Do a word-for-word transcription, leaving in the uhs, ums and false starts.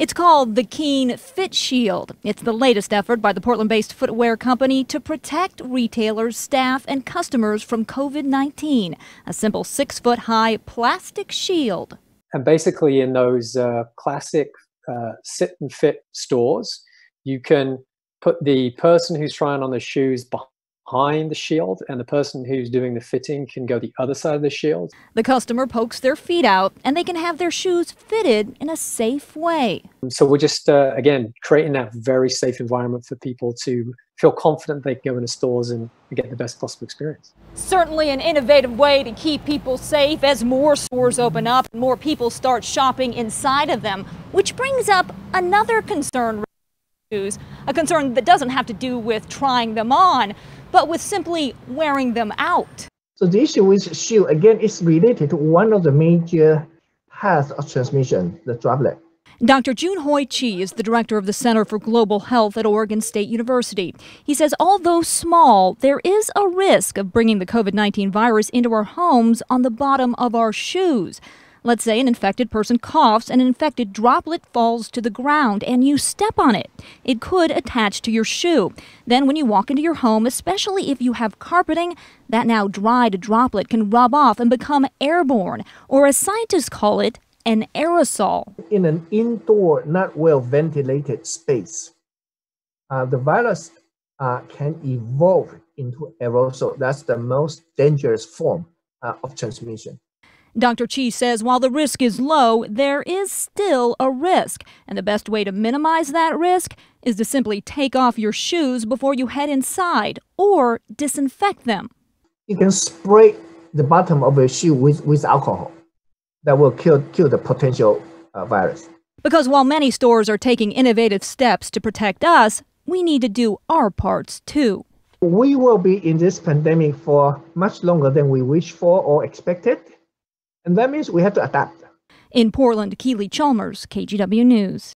It's called the Keen Fit Shield. It's the latest effort by the Portland-based footwear company to protect retailers, staff, and customers from COVID nineteen. A simple six-foot-high plastic shield. And basically in those uh, classic uh, sit and fit stores, you can put the person who's trying on the shoes behind behind the shield, and the person who's doing the fitting can go the other side of the shield. The customer pokes their feet out and they can have their shoes fitted in a safe way. So we're just, uh, again, creating that very safe environment for people to feel confident they can go into stores and get the best possible experience. Certainly an innovative way to keep people safe as more stores open up and more people start shopping inside of them, which brings up another concern. A concern that doesn't have to do with trying them on, but with simply wearing them out. So the issue with shield, again, is related to one of the major paths of transmission, the droplet. Doctor Jun Hoi Chi is the director of the Center for Global Health at Oregon State University. He says although small, there is a risk of bringing the COVID nineteen virus into our homes on the bottom of our shoes. Let's say an infected person coughs and an infected droplet falls to the ground and you step on it. It could attach to your shoe. Then when you walk into your home, especially if you have carpeting, that now dried droplet can rub off and become airborne, or as scientists call it, an aerosol. In an indoor, not well-ventilated space, uh, the virus uh, can evolve into aerosol. That's the most dangerous form uh, of transmission. Doctor Chi says while the risk is low, there is still a risk, and the best way to minimize that risk is to simply take off your shoes before you head inside or disinfect them. You can spray the bottom of your shoe with, with alcohol. That will kill, kill the potential uh, virus. Because while many stores are taking innovative steps to protect us, we need to do our parts too. We will be in this pandemic for much longer than we wish for or expected. And that means we have to adapt. In Portland, Keely Chalmers, K G W News.